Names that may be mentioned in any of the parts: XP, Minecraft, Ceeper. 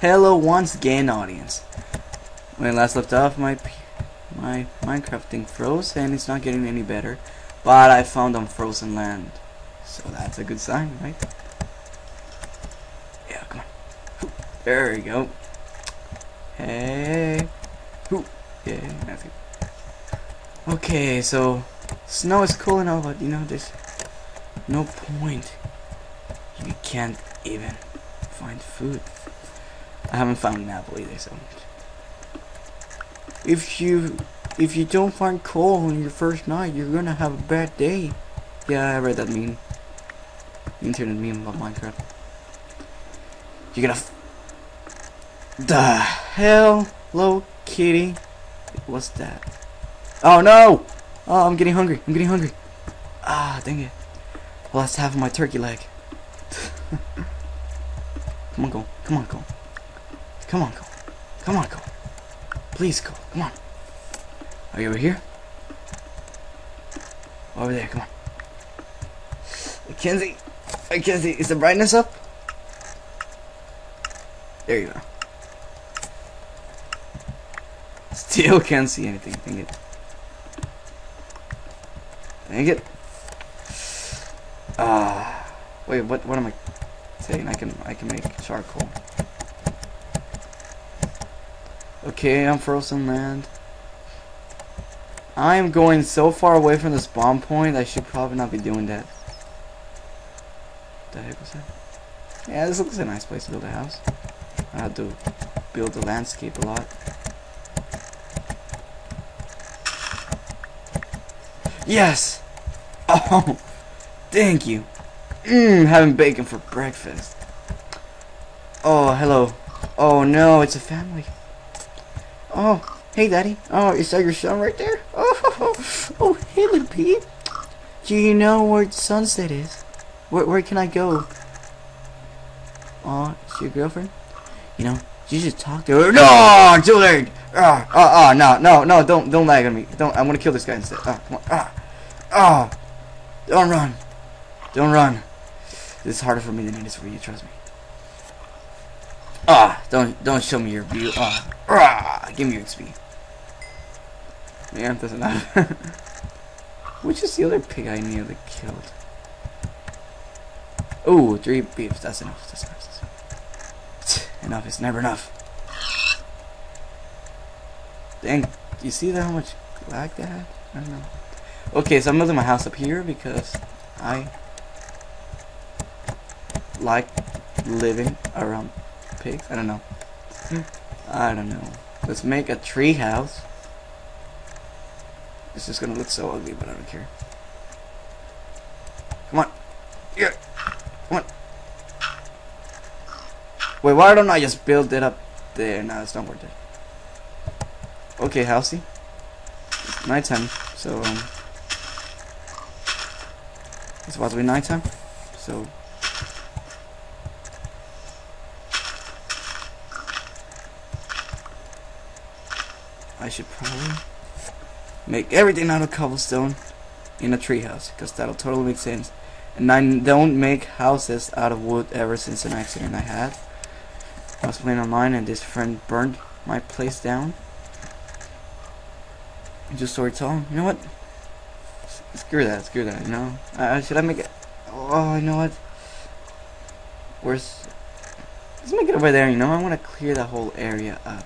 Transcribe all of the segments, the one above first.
Hello once again, audience. When I last left off, my Minecraft thing froze, and it's not getting any better. But I found on frozen land, so that's a good sign, right? Yeah, come on. There we go. Hey. Yeah, nothing. Okay, so snow is cool and all, but you know, there's no point. You can't even find food. I haven't found an apple either, so if you don't find coal on your first night, you're gonna have a bad day. Yeah, I read that meme. Internet meme about Minecraft. You're gonna the hell, Hello Kitty. What's that? Oh no! Oh, I'm getting hungry. I'm getting hungry. Ah, dang it. Well, that's half of my turkey leg. Come on, go. Come on, go. Come on, go. Come on, go. Please go. Come on. Are you over here? Over there, come on. I can't see. I can't see. Is the brightness up? There you go. Still can't see anything. Dang it. Dang it. Wait, what am I saying? I can make charcoal. Okay, I'm frozen land. I am going so far away from the spawn point, I should probably not be doing that. What the heck was that? Yeah, this looks like a nice place to build a house. I had to build the landscape a lot. Yes! Oh! Thank you! Having bacon for breakfast. Oh, hello. Oh no, it's a family. Oh, hey, Daddy. Oh, is that your son right there? Oh, hey, little Pete. Do you know where Sunset is? Where can I go? Oh, it's your girlfriend? You know, you should talk to her. No, too late. No, don't lag on me. Don't. I'm gonna kill this guy instead. Come on. Don't run. Don't run. This is harder for me than it is for you. Trust me. Don't show me your view. Give me your XP. Yeah, it doesn't matter. Which is the other pig I nearly killed? Ooh, 3 beefs. That's enough. That's enough. That's enough. Enough is never enough. Dang, you see that how much lag that had? I don't know. Okay, so I'm building my house up here because I like living around pigs. I don't know. I don't know. Let's make a tree house. This is gonna look so ugly, but I don't care. Come on. Yeah. Come on. Wait, why don't I just build it up there? No, it's not worth it. Okay, housey. It's nighttime, so it's about to be nighttime, so. I should probably make everything out of cobblestone in a treehouse, because that'll totally make sense. And I don't make houses out of wood ever since an accident I had. I was playing online and this friend burned my place down. I just saw it tall. You know what? Screw that. No. Should I make it? Oh, you know what? Where's? Let's make it over there. You know, I want to clear that whole area up.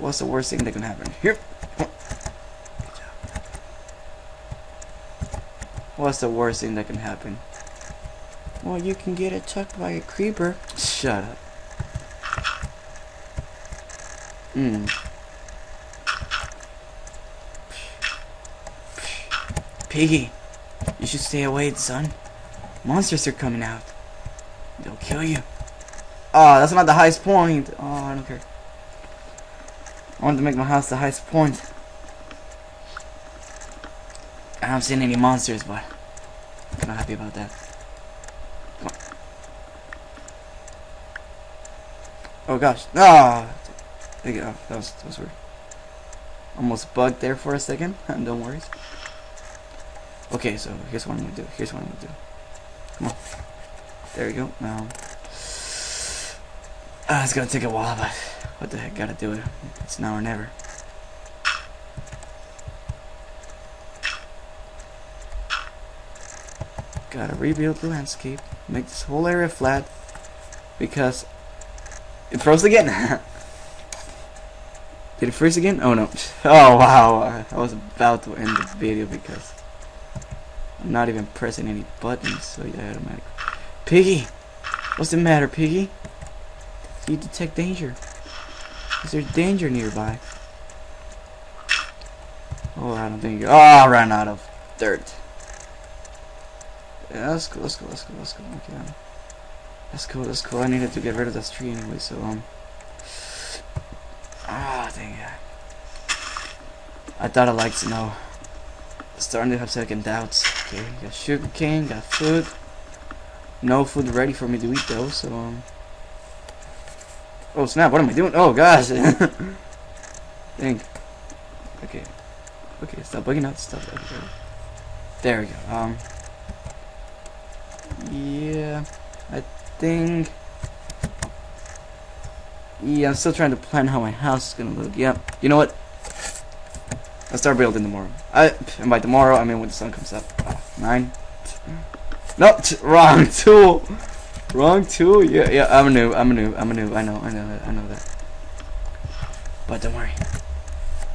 What's the worst thing that can happen? Here. What's the worst thing that can happen? Well, you can get attacked by a creeper. Shut up. Piggy, you should stay away, son. Monsters are coming out. They'll kill you. Ah, that's not the highest point. Oh, I don't care. I wanted to make my house the highest point. I haven't seen any monsters, but I'm kinda happy about that. Come on. Oh gosh. No! There you go. That was weird. Almost bugged there for a second. Don't worry. Okay, so here's what I'm gonna do. Come on. There we go. Now It's gonna take a while, but what the heck, gotta do it. It's now or never. Gotta rebuild the landscape, make this whole area flat because it froze again. Did it freeze again? Oh no. Oh wow, I was about to end the video because I'm not even pressing any buttons, so yeah, automatic. Piggy! What's the matter, Piggy? You detect danger. Is there danger nearby? Oh, I don't think. Oh, I ran out of dirt. Yeah, let's go, let's go, let's go, let's go. Okay. That's cool, that's cool. I needed to get rid of this tree anyway, so ah, dang it. I thought I liked snow. Starting to have second doubts. Okay, got sugar cane, got food. No food ready for me to eat though, so oh snap, what am I doing? Oh gosh. Dang. Okay. Okay, stop bugging out, stop. Okay. There we go. Yeah, I think. Yeah, I'm still trying to plan how my house is gonna look. Yeah, you know what? I'll start building tomorrow. And by tomorrow, I mean when the sun comes up. 9. No, wrong tool. Wrong tool. Yeah, yeah. I'm a noob. I know that. But don't worry.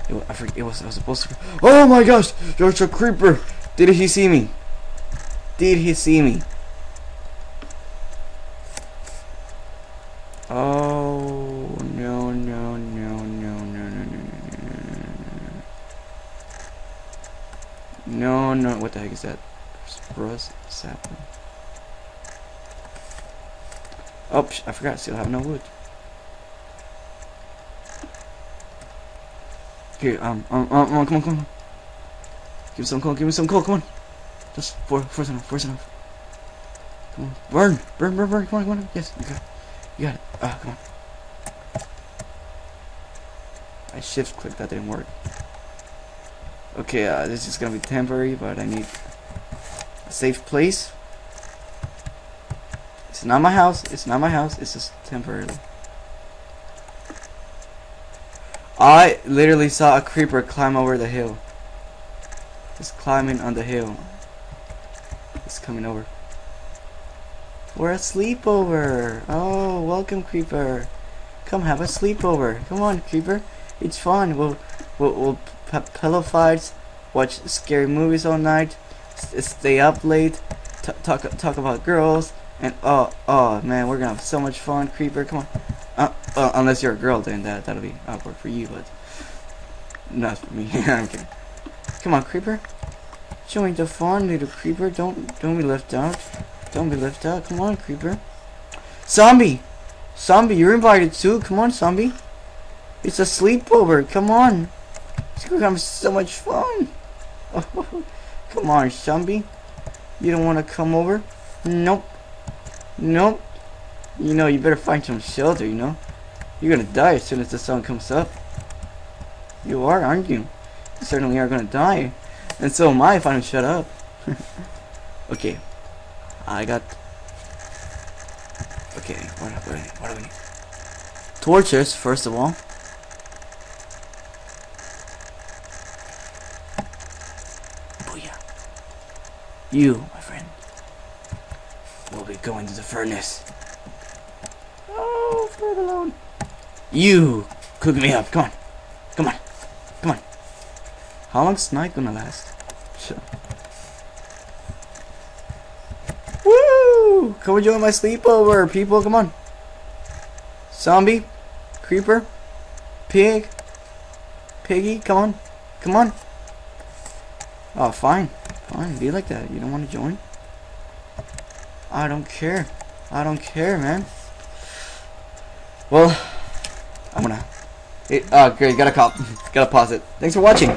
I was supposed to. Oh my gosh! There's a creeper. Did he see me? Did he see me? Oh no, what the heck is that? Spruce sapling. Oh, I forgot, I still have no wood. Here, come on. Give me some coal, come on. Just force enough. Come on, burn, come on. Yes, you got it. Ah, come on. I shift clicked, that didn't work. Okay, this is gonna be temporary, but I need a safe place. It's not my house, it's just temporary. I literally saw a creeper climb over the hill. It's climbing on the hill. It's coming over. We're a sleepover. Oh, welcome, creeper. Come have a sleepover. Come on, creeper. It's fun. We'll have pillow fights, watch scary movies all night, stay up late, talk about girls, and oh man, we're gonna have so much fun, creeper. Come on. Unless you're a girl, then that'll be awkward for you, but not for me. I'm kidding. Come on, creeper. Join the fun, little creeper. Don't be left out. Don't be left out. Come on, creeper. Zombie, you're invited too. Come on, zombie. It's a sleepover. Come on. It's gonna have so much fun. Oh, come on, zombie. You don't want to come over? Nope. You know, you better find some shelter. You know, you're gonna die as soon as the sun comes up. You are, aren't you? You certainly are gonna die. And so am I if I don't shut up. Okay. I got... Okay, what do we need? Torches, first of all. Booyah. You, my friend, will be going to the furnace. Oh, forever alone. You, cook me up, come on. How long's night gonna last? Sure. Woo! Come and join my sleepover, people. Come on. Zombie, creeper, piggy. Come on. Oh, fine. Be like that. You don't want to join? I don't care, man. Well, I'm gonna. Great. Gotta pause it. Thanks for watching.